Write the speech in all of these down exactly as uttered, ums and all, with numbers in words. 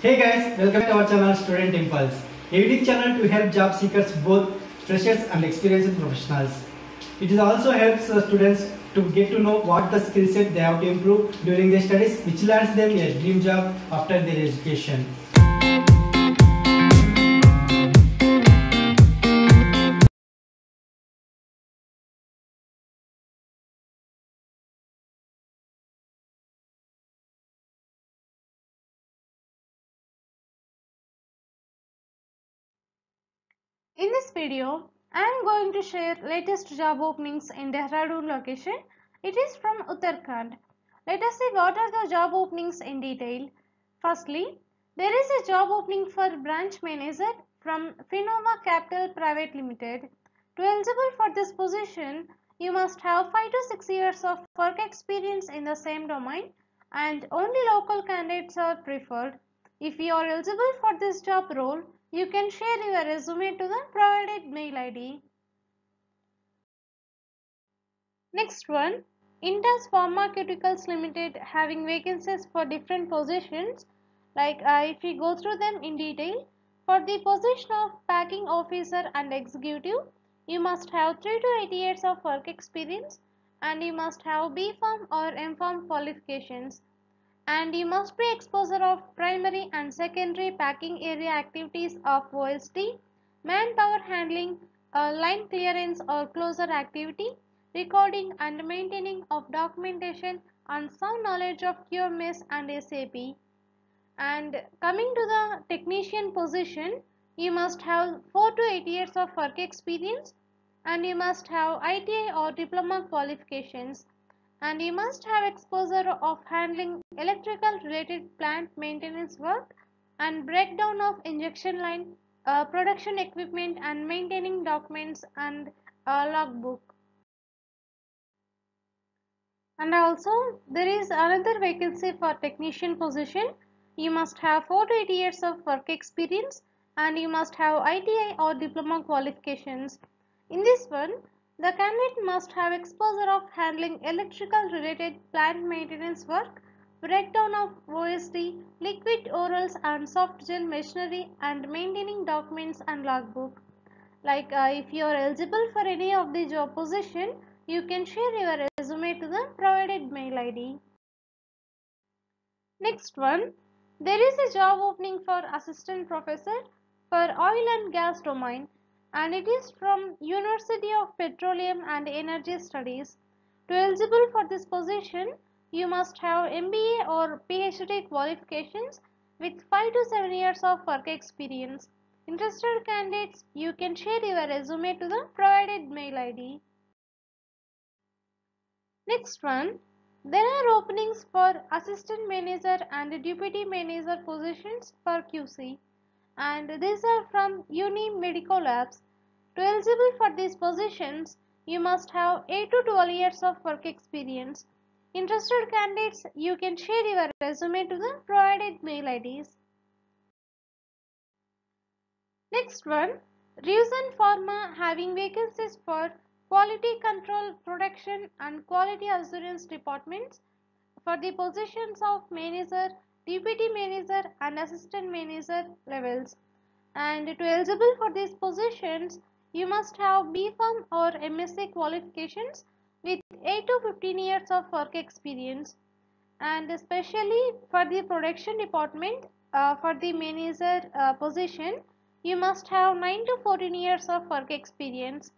Hey guys, welcome to our channel Student Impulse, a unique channel to help job seekers, both freshers and experienced professionals. It also helps students to get to know what the skill set they have to improve during their studies, which lands them a dream job after their education. In this video, I am going to share latest job openings in Dehradun location. It is from Uttarakhand. Let us see what are the job openings in detail. Firstly, there is a job opening for branch manager from Finova Capital Private Limited. To eligible for this position, you must have five to six years of work experience in the same domain, and only local candidates are preferred. If you are eligible for this job role, you can share your resume to the provided mail I D. Next one, Indus Pharmaceuticals Limited having vacancies for different positions. Like uh, if we go through them in detail, for the position of packing officer and executive, you must have three to eight years of work experience, and you must have B Pharm or M Pharm qualifications. And you must be exposure of primary and secondary packing area activities of O S D, manpower handling, uh, line clearance or closure activity, recording and maintaining of documentation, and some knowledge of Q M S and S A P. And coming to the technician position, you must have four to eight years of work experience, and you must have I T I or diploma qualifications. And you must have exposure of handling electrical related plant maintenance work and breakdown of injection line, uh, production equipment, and maintaining documents and uh, logbook. And also there is another vacancy for technician position. You must have four to eight years of work experience, and you must have I T I or diploma qualifications. In this one, the candidate must have exposure of handling electrical related plant maintenance work, breakdown of O S D, liquid orals and soft gel machinery, and maintaining documents and logbook. Like uh, if you are eligible for any of the job position, you can share your resume to the provided mail I D. Next one, there is a job opening for assistant professor for oil and gas domain. And it is from University of Petroleum and Energy Studies. To eligible for this position, you must have M B A or P H D qualifications with five to seven years of work experience. Interested candidates, you can share your resume to the provided mail I D. Next one, there are openings for assistant manager and deputy manager positions for Q C. And these are from Uni Medical Labs. To eligible for these positions, you must have eight to twelve years of work experience. Interested candidates, you can share your resume to the provided mail I Ds. Next one, Reusen Pharma having vacancies for quality control, production and quality assurance departments for the positions of manager, deputy manager and assistant manager levels. And to eligible for these positions, you must have B Pharm or M Sc qualifications with eight to fifteen years of work experience. And especially for the production department, uh, for the manager uh, position, you must have nine to fourteen years of work experience.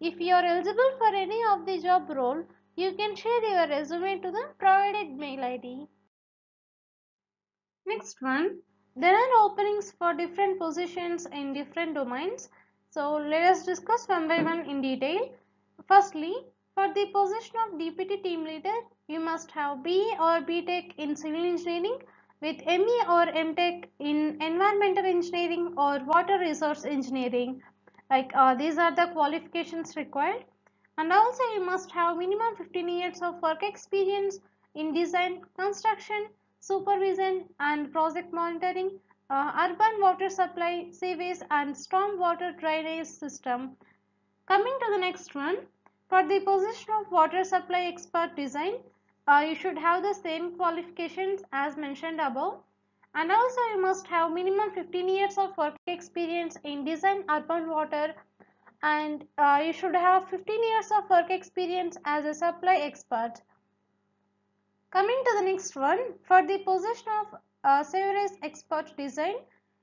If you are eligible for any of the job role, you can share your resume to the provided mail I D. Next one, there are openings for different positions in different domains. So let us discuss one by one in detail. Firstly, for the position of deputy team leader, you must have B A or B Tech in civil engineering with M E or M Tech in environmental engineering or water resource engineering. Like uh, these are the qualifications required. And also you must have minimum fifteen years of work experience in design, construction, supervision and project monitoring, uh, urban water supply, sewage and storm water drainage system. Coming to the next one, for the position of water supply expert design, uh, you should have the same qualifications as mentioned above. And also you must have minimum fifteen years of work experience in design urban water, and uh, you should have fifteen years of work experience as a supply expert. Coming to the next one, for the position of uh, sewerage expert design,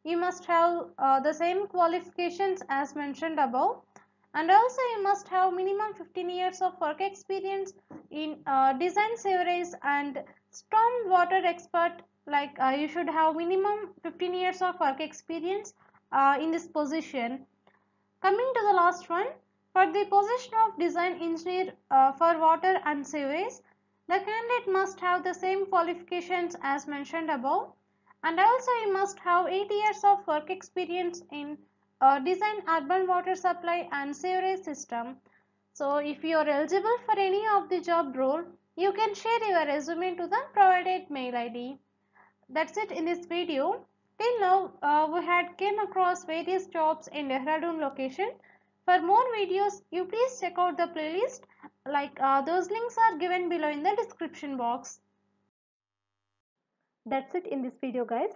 you must have uh, the same qualifications as mentioned above, and also you must have minimum fifteen years of work experience in uh, design sewerage and storm water expert. Like uh, you should have minimum fifteen years of work experience uh, in this position. Coming to the last one, for the position of design engineer uh, for water and sewers, the candidate must have the same qualifications as mentioned above, and also you must have eight years of work experience in uh, design urban water supply and sewerage system. So if you are eligible for any of the job role, you can share your resume to the provided mail I D. That's it in this video. Till now uh, we had came across various jobs in Dehradun location. For more videos, you please check out the playlist. Like uh, those links are given below in the description box. That's it in this video, guys.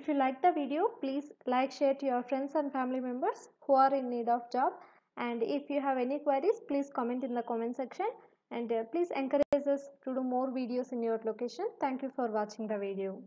If you like the video, please like, share to your friends and family members who are in need of job. And if you have any queries, please comment in the comment section. And uh, please encourage us to do more videos in your location. Thank you for watching the video.